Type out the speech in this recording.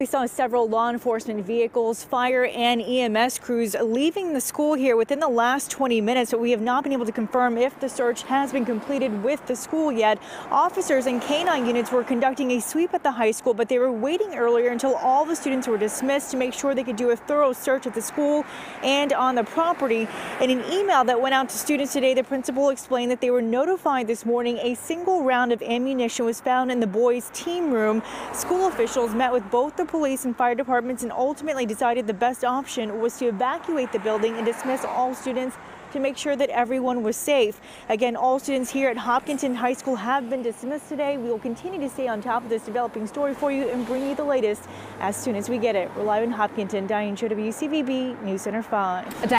We saw several law enforcement vehicles, fire and EMS crews leaving the school here within the last 20 minutes, but we have not been able to confirm if the search has been completed with the school yet. Officers and canine units were conducting a sweep at the high school, but they were waiting earlier until all the students were dismissed to make sure they could do a thorough search at the school and on the property. In an email that went out to students today, the principal explained that they were notified this morning a single round of ammunition was found in the boys' team room. School officials met with both the police and fire departments and ultimately decided the best option was to evacuate the building and dismiss all students to make sure that everyone was safe. Again, all students here at Hopkinton High School have been dismissed today. We will continue to stay on top of this developing story for you and bring you the latest as soon as we get it. We're live in Hopkinton. Diane Cho, WCVB News Center 5.